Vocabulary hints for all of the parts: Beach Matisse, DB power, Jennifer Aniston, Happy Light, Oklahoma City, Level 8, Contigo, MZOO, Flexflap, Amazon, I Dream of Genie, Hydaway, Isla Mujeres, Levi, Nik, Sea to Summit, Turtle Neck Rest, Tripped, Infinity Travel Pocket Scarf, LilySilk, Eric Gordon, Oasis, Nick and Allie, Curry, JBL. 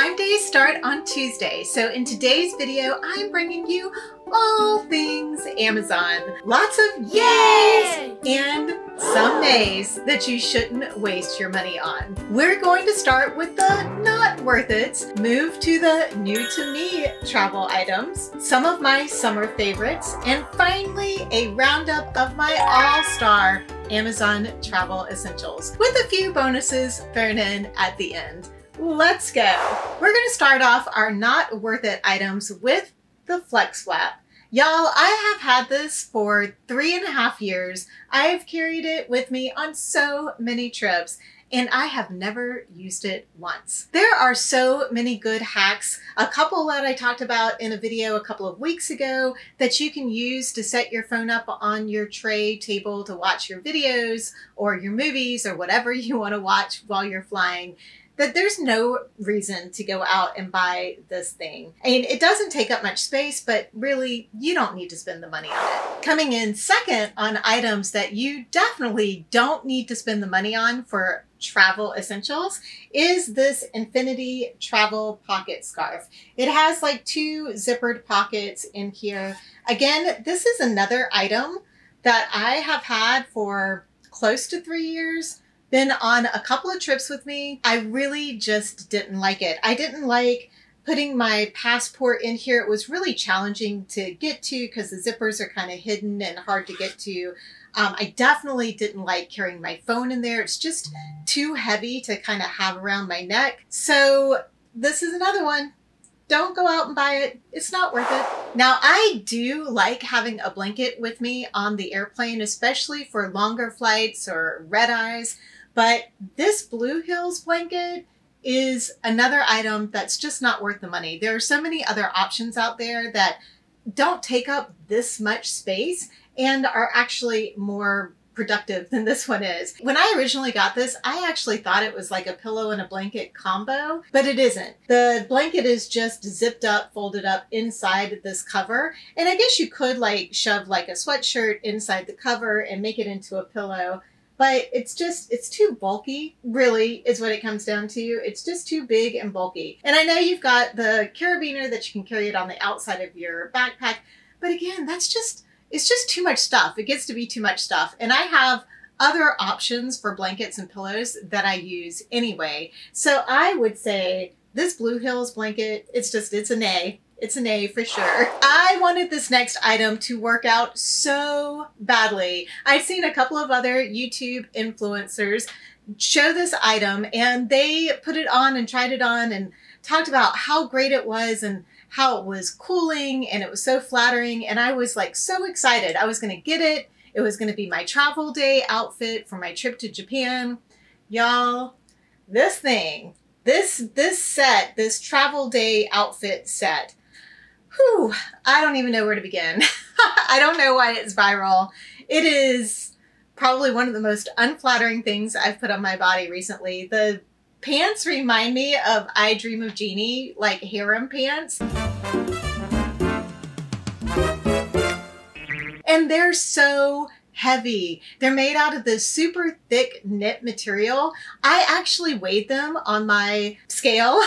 Prime Days start on Tuesday, so in today's video, I'm bringing you all things Amazon. Lots of yays and some nays that you shouldn't waste your money on. We're going to start with the not worth it's, move to the new to me travel items, some of my summer favorites, and finally a roundup of my all-star Amazon travel essentials with a few bonuses thrown in at the end. Let's go. We're going to start off our not worth it items with the Flexflap. Y'all, I have had this for 3.5 years. I've carried it with me on so many trips, and I have never used it once. There are so many good hacks, a couple that I talked about in a video a couple of weeks ago that you can use to set your phone up on your tray table to watch your videos or your movies or whatever you want to watch while you're flying. That there's no reason to go out and buy this thing. And it doesn't take up much space, but really you don't need to spend the money on it. Coming in second on items that you definitely don't need to spend the money on for travel essentials is this Infinity Travel Pocket Scarf. It has like 2 zippered pockets in here. Again, this is another item that I have had for close to 3 years. Been on a couple of trips with me. I really just didn't like it. I didn't like putting my passport in here. It was really challenging to get to because the zippers are kind of hidden and hard to get to. I definitely didn't like carrying my phone in there. It's just too heavy to kind of have around my neck. So this is another one. Don't go out and buy it. It's not worth it. Now, I do like having a blanket with me on the airplane, especially for longer flights or red eyes. But this Blue Hills blanket is another item that's just not worth the money. There are so many other options out there that don't take up this much space and are actually more productive than this one is. When I originally got this, I actually thought it was like a pillow and a blanket combo, but it isn't. The blanket is just zipped up, folded up inside this cover. And I guess you could like shove like a sweatshirt inside the cover and make it into a pillow, but it's just, it's too bulky, really is what it comes down to. It's just too big and bulky. And I know you've got the carabiner that you can carry it on the outside of your backpack, but again, that's just, it's just too much stuff. It gets to be too much stuff. And I have other options for blankets and pillows that I use anyway. So I would say this Blue Hills blanket, it's a nay. It's a nay for sure. I wanted this next item to work out so badly. I've seen a couple of other YouTube influencers show this item and they put it on and tried it on and talked about how great it was and how it was cooling and it was so flattering. And I was like so excited. I was going to get it. It was going to be my travel day outfit for my trip to Japan. Y'all, this thing, this set, this travel day outfit set, whew, I don't even know where to begin. I don't know why it's viral. It is probably one of the most unflattering things I've put on my body recently. The pants remind me of I Dream of Genie, like harem pants. And they're so heavy. They're made out of this super thick knit material. I actually weighed them on my scale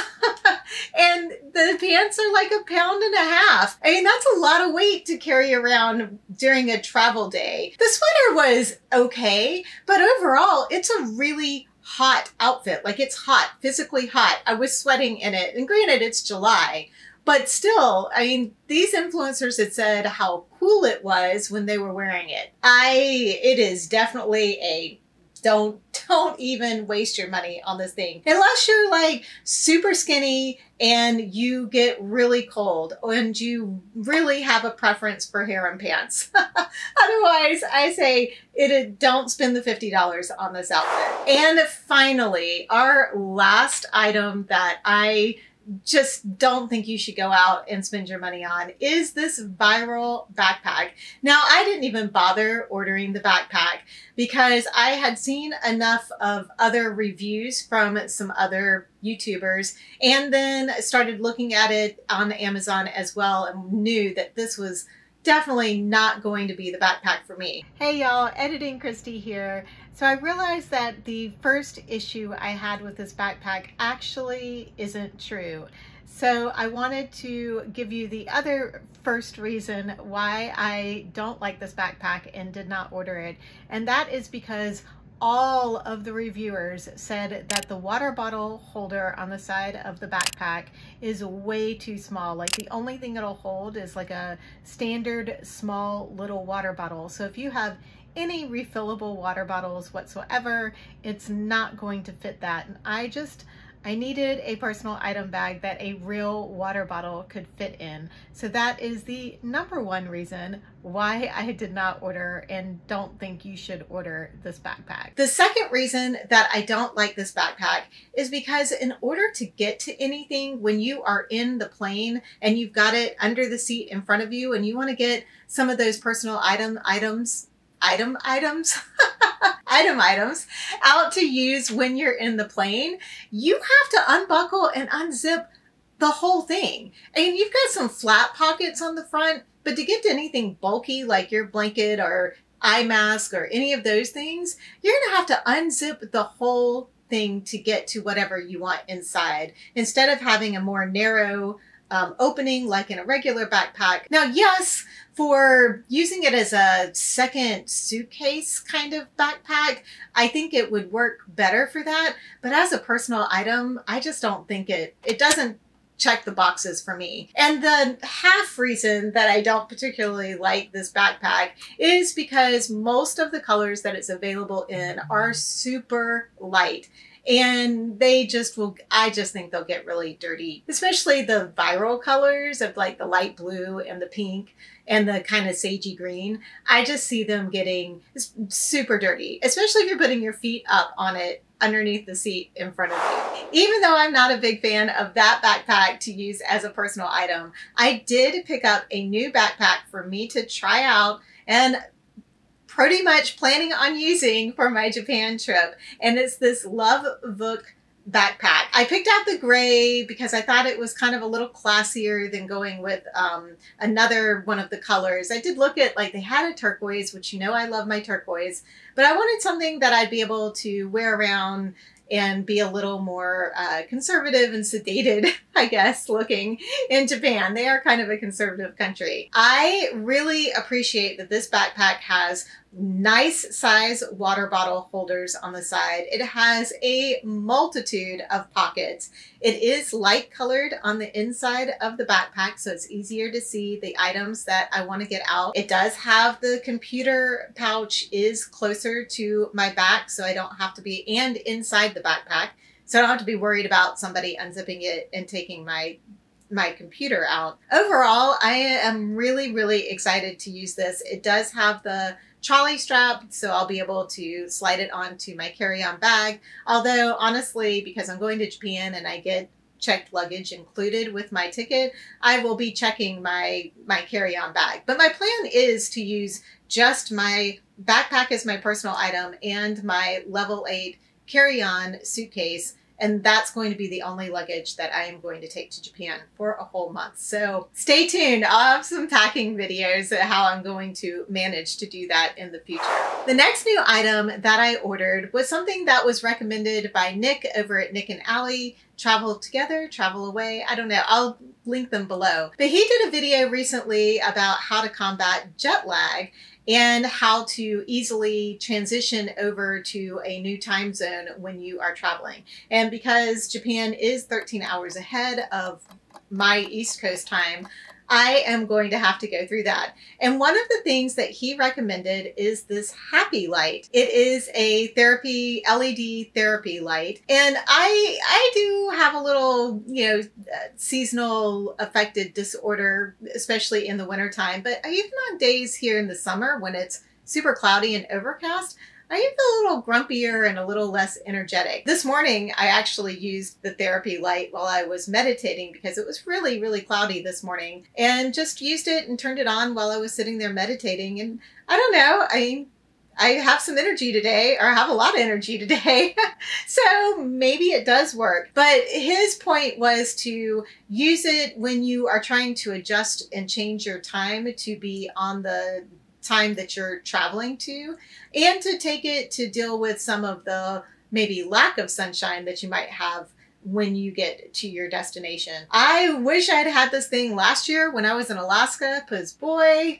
and the pants are like 1.5 pounds. I mean, that's a lot of weight to carry around during a travel day. The sweater was okay, but overall it's a really hot outfit. Like it's hot, physically hot. I was sweating in it. And granted, it's July, but still, I mean, these influencers had said how cool it was when they were wearing it. It is definitely a don't even waste your money on this thing. Unless you're like super skinny and you get really cold and you really have a preference for harem pants. Otherwise, I say don't spend the $50 on this outfit. And finally, our last item that I just don't think you should go out and spend your money on is this viral backpack. Now, I didn't even bother ordering the backpack because I had seen enough of other reviews from some other YouTubers and then started looking at it on Amazon as well and knew that this was definitely not going to be the backpack for me. Hey y'all, Editing Christy here. So I realized that the first issue I had with this backpack actually isn't true. So I wanted to give you the other first reason why I don't like this backpack and did not order it. And that is because all of the reviewers said that the water bottle holder on the side of the backpack is way too small. Like the only thing it'll hold is like a standard small little water bottle. So if you have any refillable water bottles whatsoever, it's not going to fit that. And I needed a personal item bag that a real water bottle could fit in. So that is the #1 reason why I did not order and don't think you should order this backpack. The second reason that I don't like this backpack is because in order to get to anything when you are in the plane and you've got it under the seat in front of you and you want to get some of those personal items out to use when you're in the plane, you have to unbuckle and unzip the whole thing. And you've got some flat pockets on the front, but to get to anything bulky like your blanket or eye mask or any of those things, you're gonna have to unzip the whole thing to get to whatever you want inside, instead of having a more narrow opening like in a regular backpack. Now, yes, for using it as a second suitcase kind of backpack, I think it would work better for that. But as a personal item, I just don't think it doesn't check the boxes for me. And the half reason that I don't particularly like this backpack is because most of the colors that it's available in are super light. And they just will, I just think they'll get really dirty, especially the viral colors of like the light blue and the pink and the kind of sagey green. I just see them getting super dirty, especially if you're putting your feet up on it underneath the seat in front of you. Even though I'm not a big fan of that backpack to use as a personal item, I did pick up a new backpack for me to try out and pretty much planning on using for my Japan trip. And it's this Lovevook backpack. I picked out the gray because I thought it was kind of a little classier than going with another one of the colors. I did look at, like, they had a turquoise, which, you know, I love my turquoise, but I wanted something that I'd be able to wear around and be a little more conservative and sedated, I guess, looking in Japan. They are kind of a conservative country. I really appreciate that this backpack has nice size water bottle holders on the side. It has a multitude of pockets. It is light colored on the inside of the backpack, so it's easier to see the items that I want to get out. It does have the computer pouch is closer to my back, so I don't have to be, and inside the backpack, so I don't have to be worried about somebody unzipping it and taking my computer out. Overall, I am really, really excited to use this. It does have the trolley strap, so I'll be able to slide it onto my carry-on bag. Although honestly, because I'm going to Japan and I get checked luggage included with my ticket, I will be checking my carry-on bag. But my plan is to use just my backpack as my personal item and my Level 8 carry-on suitcase. And that's going to be the only luggage that I am going to take to Japan for a whole month. So stay tuned. I'll have some packing videos of how I'm going to manage to do that in the future. The next new item that I ordered was something that was recommended by Nick over at Nick and Allie. Travel Together, Travel Away, I don't know, I'll link them below. But he did a video recently about how to combat jet lag and how to easily transition over to a new time zone when you are traveling. And because Japan is 13 hours ahead of my East Coast time, I am going to have to go through that. And one of the things that he recommended is this Happy Light. It is a therapy, LED therapy light. And I do have a little, you know, seasonal affective disorder, especially in the wintertime. But even on days here in the summer when it's super cloudy and overcast, I feel a little grumpier and a little less energetic. This morning, I actually used the therapy light while I was meditating because it was really, really cloudy this morning, and just used it and turned it on while I was sitting there meditating. And I don't know, I have some energy today, or I have a lot of energy today. So maybe it does work. But his point was to use it when you are trying to adjust and change your time to be on the time that you're traveling to, and to take it to deal with some of the maybe lack of sunshine that you might have when you get to your destination. I wish I'd had this thing last year when I was in Alaska, because boy,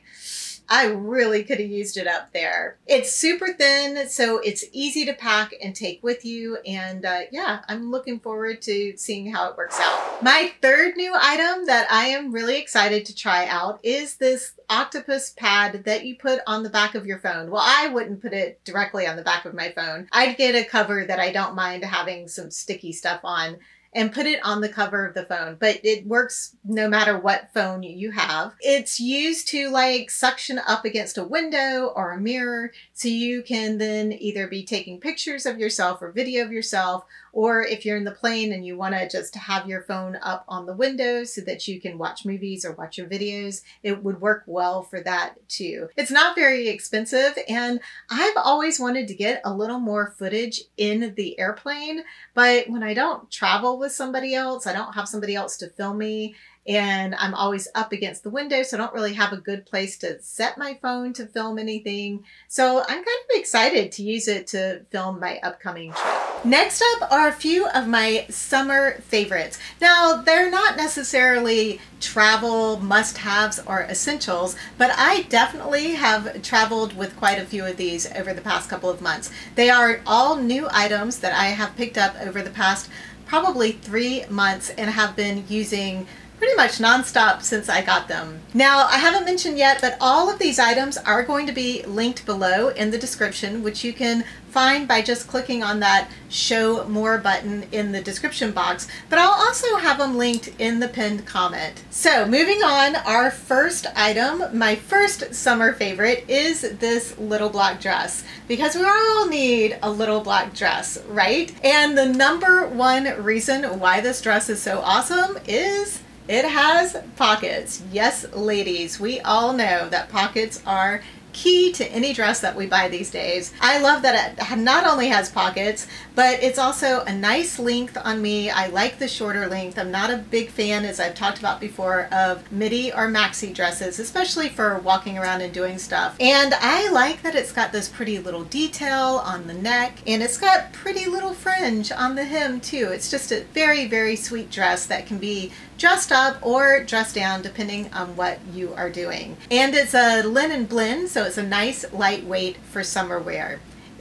I really could have used it up there. It's super thin, so it's easy to pack and take with you. And yeah, I'm looking forward to seeing how it works out. My third new item that I am really excited to try out is this octopus pad that you put on the back of your phone. Well, I wouldn't put it directly on the back of my phone. I'd get a cover that I don't mind having some sticky stuff on and put it on the cover of the phone, but it works no matter what phone you have. It's used to like suction up against a window or a mirror, so you can then either be taking pictures of yourself or video of yourself, or if you're in the plane and you wanna just have your phone up on the window so that you can watch movies or watch your videos, it would work well for that too. It's not very expensive, and I've always wanted to get a little more footage in the airplane, but when I don't travel with somebody else, I don't have somebody else to film me, and I'm always up against the window, so I don't really have a good place to set my phone to film anything. So I'm kind of excited to use it to film my upcoming trip. Next up are a few of my summer favorites. Now, they're not necessarily travel must-haves or essentials, but I definitely have traveled with quite a few of these over the past couple of months. They are all new items that I have picked up over the past probably 3 months and have been using pretty much nonstop since I got them. Now, I haven't mentioned yet, but all of these items are going to be linked below in the description, which you can find by just clicking on that show more button in the description box, but I'll also have them linked in the pinned comment. So moving on, our first item, my first summer favorite, is this little black dress, because we all need a little black dress, right? And the number one reason why this dress is so awesome is it has pockets. Yes, ladies, we all know that pockets are key to any dress that we buy these days. I love that it not only has pockets, but it's also a nice length on me. I like the shorter length. I'm not a big fan, as I've talked about before, of midi or maxi dresses, especially for walking around and doing stuff. And I like that it's got this pretty little detail on the neck, and it's got pretty little fringe on the hem too. It's just a very, very sweet dress that can be dressed up or dressed down depending on what you are doing. And it's a linen blend, so it's a nice lightweight for summer wear.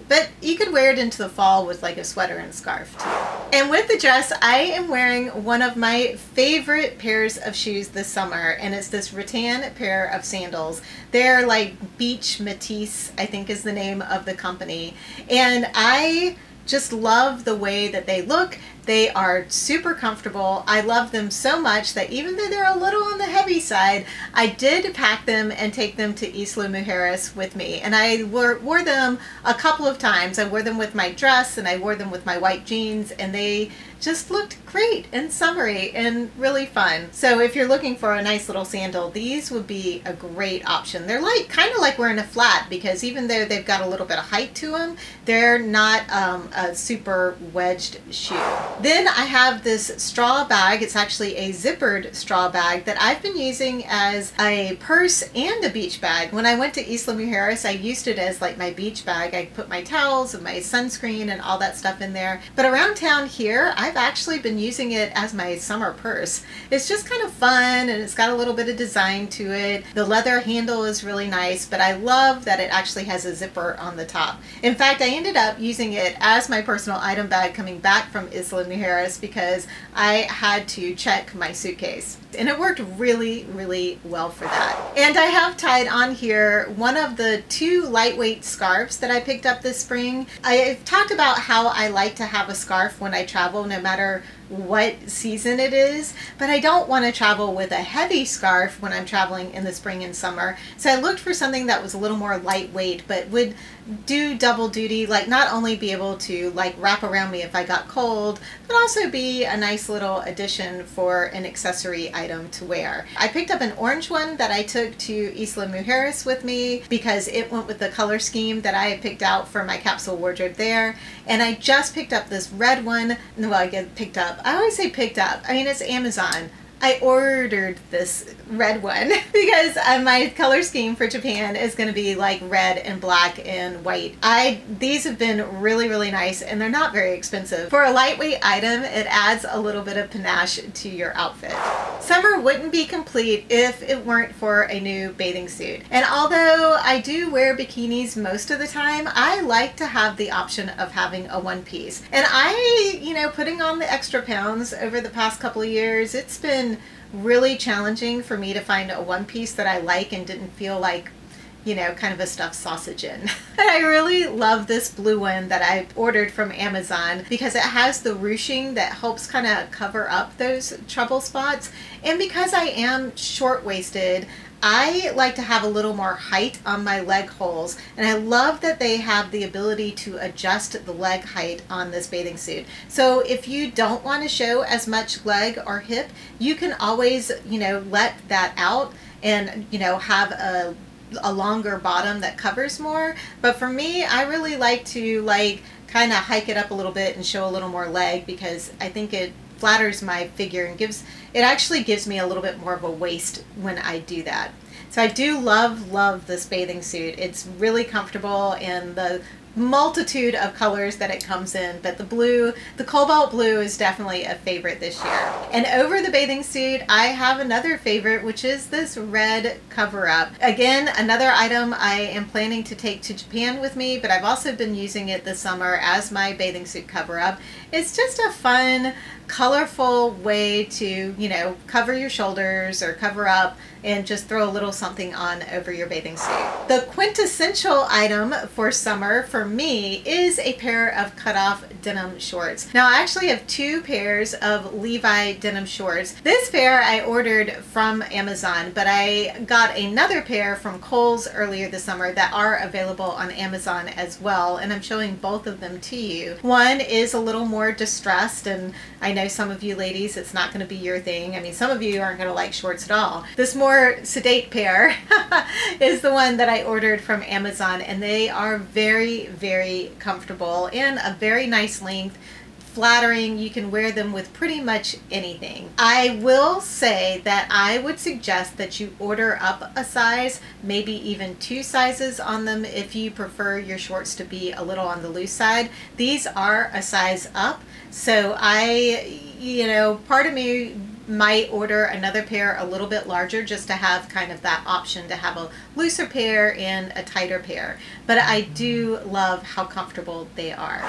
But you could wear it into the fall with like a sweater and scarf too. And with the dress, I am wearing one of my favorite pairs of shoes this summer, and it's this rattan pair of sandals. They're like Beach Matisse, I think is the name of the company. And I just love the way that they look. They are super comfortable. I love them so much that even though they're a little on the heavy side, I did pack them and take them to Isla Mujeres with me. And I wore them a couple of times. I wore them with my dress, and I wore them with my white jeans, and they just looked great and summery and really fun. So if you're looking for a nice little sandal, these would be a great option. They're like kind of like wearing a flat, because even though they've got a little bit of height to them, they're not a super wedged shoe. Then I have this straw bag. It's actually a zippered straw bag that I've been using as a purse and a beach bag. When I went to Isla Mujeres, I used it as like my beach bag. I put my towels and my sunscreen and all that stuff in there. But around town here, I've actually been using it as my summer purse. It's just kind of fun, and it's got a little bit of design to it. The leather handle is really nice, but I love that it actually has a zipper on the top. In fact, I ended up using it as my personal item bag coming back from Isla Mujeres, because I had to check my suitcase, and it worked really, really well for that. And I have tied on here one of the two lightweight scarves that I picked up this spring. I've talked about how I like to have a scarf when I travel, no matter what season it is, but I don't want to travel with a heavy scarf when I'm traveling in the spring and summer. So I looked for something that was a little more lightweight, but would do double duty, like not only be able to like wrap around me if I got cold, but also be a nice little addition for an accessory item to wear. I picked up an orange one that I took to Isla Mujeres with me, because it went with the color scheme that I had picked out for my capsule wardrobe there. And I just picked up this red one. Well, I always say picked up. I mean, it's Amazon. I ordered this red one because my color scheme for Japan is going to be like red and black and white. These have been really, really nice, and they're not very expensive. For a lightweight item, it adds a little bit of panache to your outfit. Summer wouldn't be complete if it weren't for a new bathing suit. And although I do wear bikinis most of the time, I like to have the option of having a one piece. And you know, putting on the extra pounds over the past couple of years, it's been really challenging for me to find a one piece that I like and didn't feel like, you know, kind of a stuffed sausage in. And I really love this blue one that I ordered from Amazon because it has the ruching that helps kind of cover up those trouble spots. And because I am short-waisted, I like to have a little more height on my leg holes, and I love that they have the ability to adjust the leg height on this bathing suit. So if you don't want to show as much leg or hip, you can always, you know, let that out and, you know, have a longer bottom that covers more. But for me, I really like to kind of hike it up a little bit and show a little more leg, because I think it flatters my figure and actually gives me a little bit more of a waist when I do that. So I do love this bathing suit. It's really comfortable, and the multitude of colors that it comes in, but the blue, the cobalt blue, is definitely a favorite this year. And over the bathing suit, I have another favorite, which is this red cover-up. Again, another item I am planning to take to Japan with me, but I've also been using it this summer as my bathing suit cover-up. It's just a fun, colorful way to, you know, cover your shoulders or cover up and just throw a little something on over your bathing suit. The quintessential item for summer for me is a pair of cut-off denim shorts. Now, I actually have two pairs of Levi denim shorts. This pair I ordered from Amazon, but I got another pair from Kohl's earlier this summer that are available on Amazon as well, and I'm showing both of them to you. One is a little more distressed, and I know some of you ladies, it's not going to be your thing. I mean, some of you aren't going to like shorts at all. This more sedate pair is the one that I ordered from Amazon, and they are very, very comfortable and a very nice length, flattering. You can wear them with pretty much anything. I will say that I would suggest that you order up a size, maybe even two sizes on them if you prefer your shorts to be a little on the loose side. These are a size up, so you know, part of me might order another pair a little bit larger just to have kind of that option to have a looser pair and a tighter pair. But I do love how comfortable they are.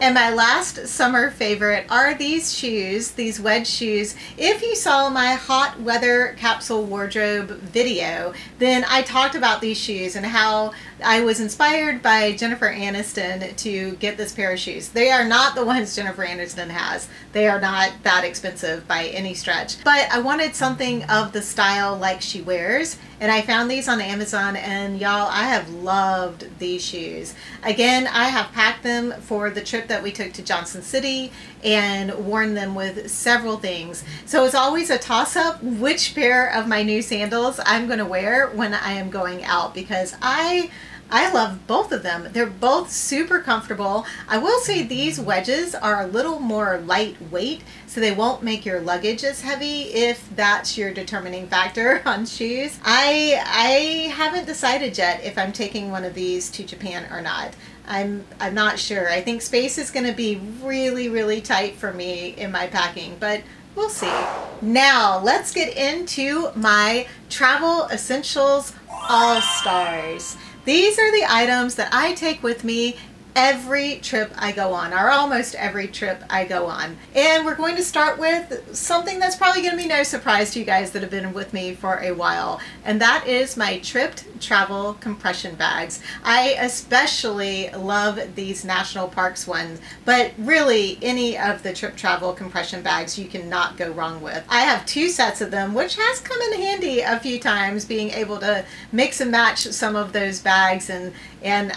And my last summer favorite are these shoes, these wedge shoes. If you saw my hot weather capsule wardrobe video, then I talked about these shoes and how I was inspired by Jennifer Aniston to get this pair of shoes. They are not the ones Jennifer Aniston has. They are not that expensive by any stretch. But I wanted something of the style like she wears, and I found these on Amazon, and y'all, I have loved these shoes. Again, I have packed them for the trip that we took to Johnson City and worn them with several things. So it's always a toss-up which pair of my new sandals I'm going to wear when I am going out, because I love both of them. They're both super comfortable. I will say these wedges are a little more lightweight, so they won't make your luggage as heavy if that's your determining factor on shoes. I haven't decided yet if I'm taking one of these to Japan or not. I'm not sure. I think space is going to be really, really tight for me in my packing, but we'll see. Now let's get into my Travel Essentials All-Stars. These are the items that I take with me every trip I go on, or almost every trip I go on. And we're going to start with something that's probably going to be no surprise to you guys that have been with me for a while, and that is my Tripped travel compression bags. I especially love these national parks ones, but really any of the Tripped travel compression bags you cannot go wrong with. I have two sets of them, which has come in handy a few times, being able to mix and match some of those bags and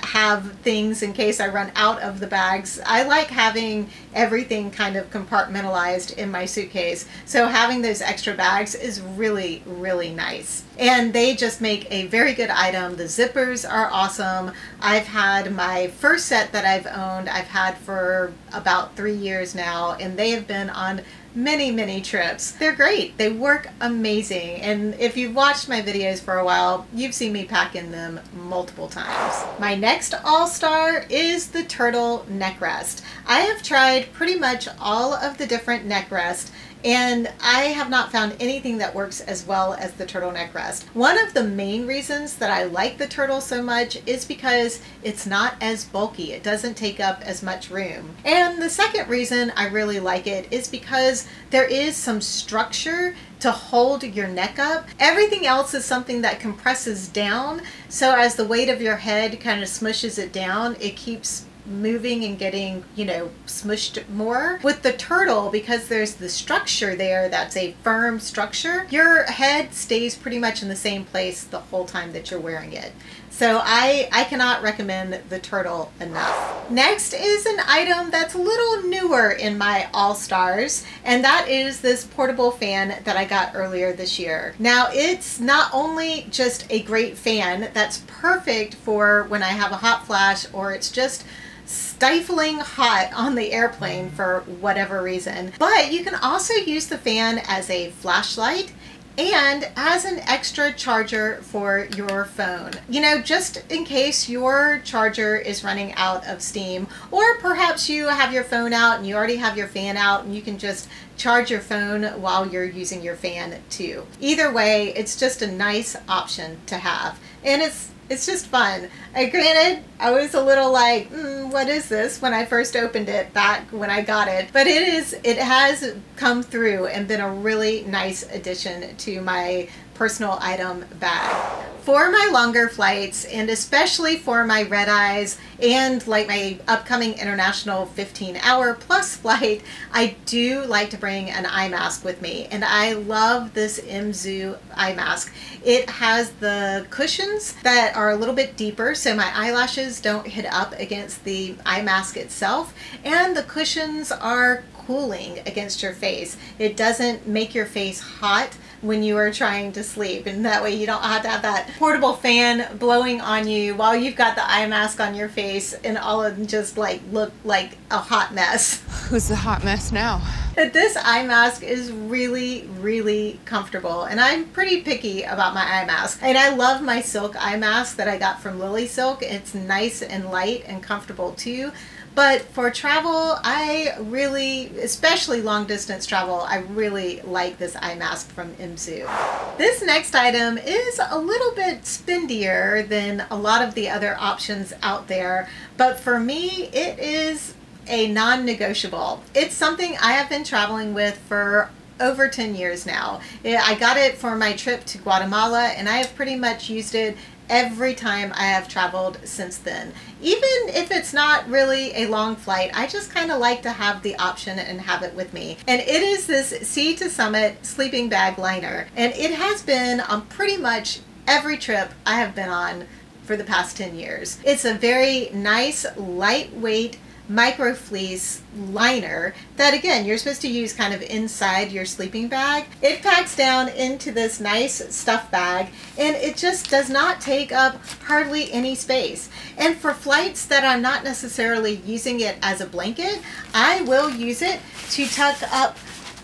have things in case I run out of the bags. I like having everything kind of compartmentalized in my suitcase, so having those extra bags is really, really nice. And they just make a very good item. The zippers are awesome. I've had my first set that I've owned, I've had for about 3 years now, and they have been on many, many trips. They're great. They work amazing. And if you've watched my videos for a while, you've seen me pack in them multiple times. My next all-star is the Turtle Neck Rest. I have tried pretty much all of the different neck rests, and I have not found anything that works as well as the Turtle Neck Rest. One of the main reasons that I like the Turtle so much is because it's not as bulky. It doesn't take up as much room. And the second reason I really like it is because there is some structure to hold your neck up. Everything else is something that compresses down, so as the weight of your head kind of smushes it down, it keeps moving and getting, you know, smushed more. With the Turtle, because there's the structure there, that's a firm structure, your head stays pretty much in the same place the whole time that you're wearing it. So I cannot recommend the Turtle enough. Next is an item that's a little newer in my all-stars, and that is this portable fan that I got earlier this year. Now, it's not only just a great fan that's perfect for when I have a hot flash or it's just stifling hot on the airplane for whatever reason, but you can also use the fan as a flashlight and as an extra charger for your phone. You know, just in case your charger is running out of steam, or perhaps you have your phone out and you already have your fan out and you can just charge your phone while you're using your fan too. Either way, it's just a nice option to have, and it's just fun. Granted, I was a little like, what is this, when I first opened it back when I got it, but it has come through and been a really nice addition to my personal item bag. For my longer flights, and especially for my red eyes and like my upcoming international 15-hour plus flight, I do like to bring an eye mask with me, and I love this MZOO eye mask. It has the cushions that are a little bit deeper, so my eyelashes don't hit up against the eye mask itself, and the cushions are cooling against your face. It doesn't make your face hot when you are trying to sleep, and that way you don't have to have that portable fan blowing on you while you've got the eye mask on your face and all of them just like look like a hot mess. Who's the hot mess now? But this eye mask is really, really comfortable, and I'm pretty picky about my eye mask. And I love my silk eye mask that I got from LilySilk. It's nice and light and comfortable too. But for travel, I really, especially long distance travel, I really like this eye mask from MZOO. This next item is a little bit spendier than a lot of the other options out there, but for me, it is a non-negotiable. It's something I have been traveling with for over 10 years now. I got it for my trip to Guatemala, and I have pretty much used it every time I have traveled since then. Even if it's not really a long flight, I just kind of like to have the option and have it with me. And it is this Sea to Summit sleeping bag liner, and it has been on pretty much every trip I have been on for the past 10 years. It's a very nice, lightweight, micro fleece liner that, again, you're supposed to use kind of inside your sleeping bag. It packs down into this nice stuff bag, and it just does not take up hardly any space. And for flights that I'm not necessarily using it as a blanket, I will use it to tuck up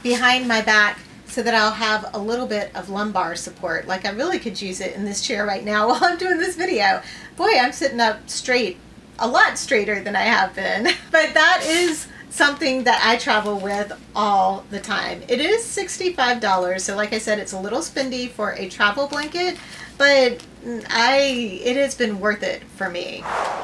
behind my back so that I'll have a little bit of lumbar support. Like, I really could use it in this chair right now while I'm doing this video. Boy, I'm sitting up straight, a lot straighter than I have been. But that is something that I travel with all the time. It is $65, so like I said, it's a little spendy for a travel blanket, but it has been worth it for me.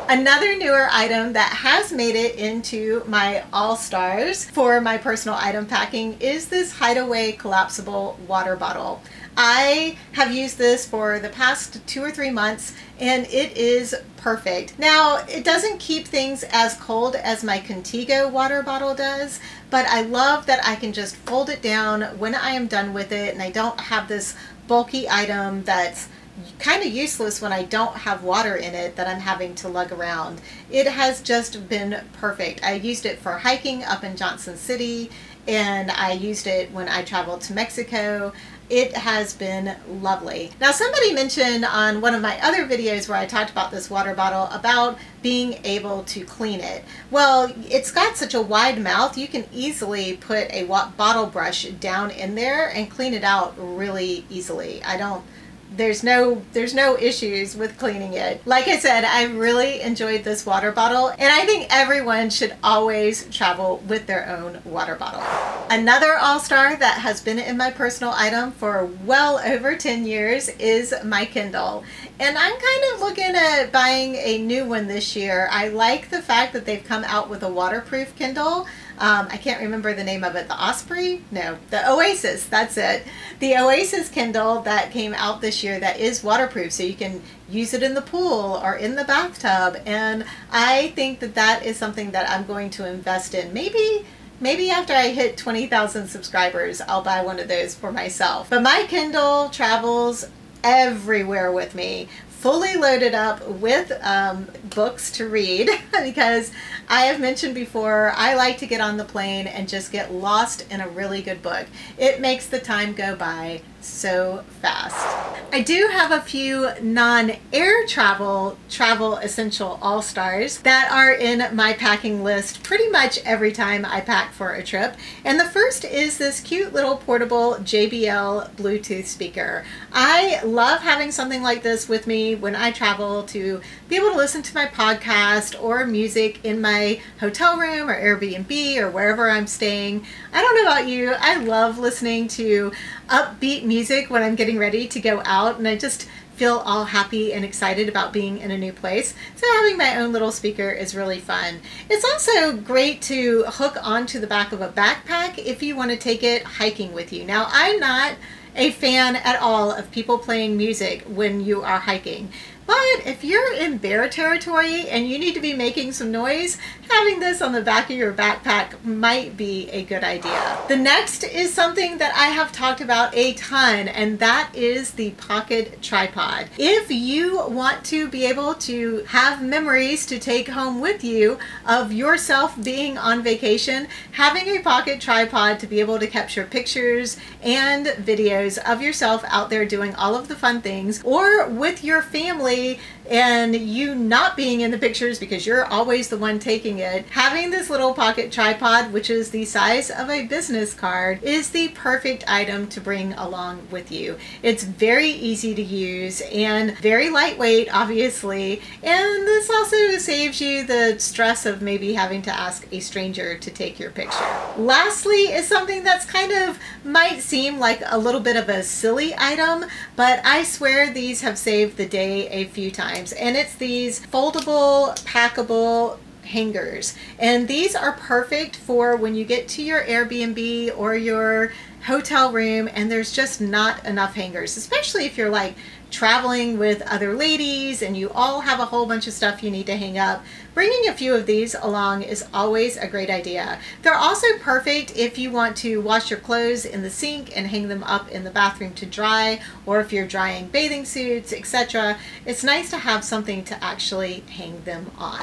Another newer item that has made it into my all-stars for my personal item packing is this Hydaway collapsible water bottle. I have used this for the past 2 or 3 months, and it is perfect. Now, it doesn't keep things as cold as my Contigo water bottle does, but I love that I can just fold it down when I am done with it, and I don't have this bulky item that's kind of useless when I don't have water in it that I'm having to lug around. It has just been perfect. I used it for hiking up in Johnson City, and I used it when I traveled to Mexico. It has been lovely. Now, somebody mentioned on one of my other videos where I talked about this water bottle about being able to clean it. Well, it's got such a wide mouth, you can easily put a bottle brush down in there and clean it out really easily. There's no issues with cleaning it. Like I said, I really enjoyed this water bottle, and I think everyone should always travel with their own water bottle. Another all-star that has been in my personal item for well over 10 years is my Kindle. And I'm kind of looking at buying a new one this year. I like the fact that they've come out with a waterproof Kindle. I can't remember the name of it. The Osprey? No, the Oasis. That's it. The Oasis Kindle that came out this year that is waterproof, so you can use it in the pool or in the bathtub. And I think that that is something that I'm going to invest in. Maybe after I hit 20,000 subscribers, I'll buy one of those for myself. But my Kindle travels everywhere with me, fully loaded up with books to read, because I have mentioned before, I like to get on the plane and just get lost in a really good book. It makes the time go by so fast. I do have a few non-air travel essential all-stars that are in my packing list pretty much every time I pack for a trip. And the first is this cute little portable JBL Bluetooth speaker. I love having something like this with me when I travel, to be able to listen to my podcast or music in my hotel room or Airbnb or wherever I'm staying. I don't know about you, I love listening to upbeat music when I'm getting ready to go out, and I just feel all happy and excited about being in a new place. So having my own little speaker is really fun. It's also great to hook onto the back of a backpack if you want to take it hiking with you. Now, I'm not a fan at all of people playing music when you are hiking. But if you're in bear territory and you need to be making some noise, having this on the back of your backpack might be a good idea. The next is something that I have talked about a ton, and that is the pocket tripod. If you want to be able to have memories to take home with you of yourself being on vacation, having a pocket tripod to be able to capture pictures and videos of yourself out there doing all of the fun things, or with your family and you not being in the pictures because you're always the one taking it, having this little pocket tripod, which is the size of a business card, is the perfect item to bring along with you. It's very easy to use and very lightweight, obviously, and this also saves you the stress of maybe having to ask a stranger to take your picture. Lastly is something that's kind of might seem like a little bit of a silly item, but I swear these have saved the day a few times, and it's these foldable, packable hangers. And these are perfect for when you get to your Airbnb or your hotel room and there's just not enough hangers, especially if you're like traveling with other ladies and you all have a whole bunch of stuff you need to hang up. Bringing a few of these along is always a great idea. They're also perfect if you want to wash your clothes in the sink and hang them up in the bathroom to dry, or if you're drying bathing suits, etc. It's nice to have something to actually hang them on.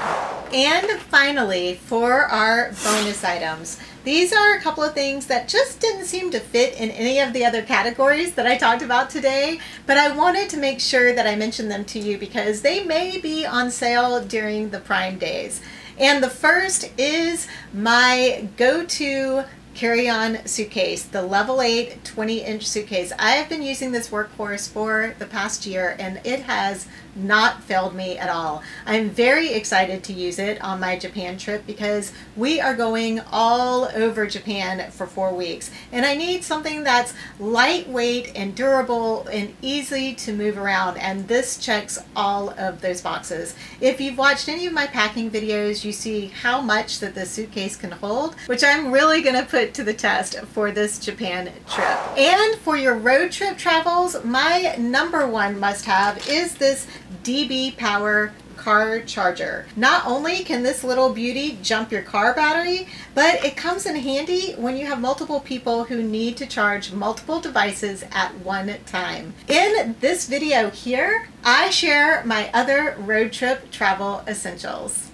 And finally, for our bonus items, these are a couple of things that just didn't seem to fit in any of the other categories that I talked about today, but I wanted to make sure that I mentioned them to you because they may be on sale during the Prime days. And the first is my go-to carry-on suitcase, the Level 8 20-inch suitcase. I have been using this workhorse for the past year, and it has not failed me at all. I'm very excited to use it on my Japan trip because we are going all over Japan for 4 weeks, and I need something that's lightweight and durable and easy to move around, and this checks all of those boxes. If you've watched any of my packing videos, you see how much that this suitcase can hold, which I'm really going to put to the test for this Japan trip. And for your road trip travels, my number one must-have is this DB Power car charger. Not only can this little beauty jump your car battery, but it comes in handy when you have multiple people who need to charge multiple devices at one time. In this video here, I share my other road trip travel essentials.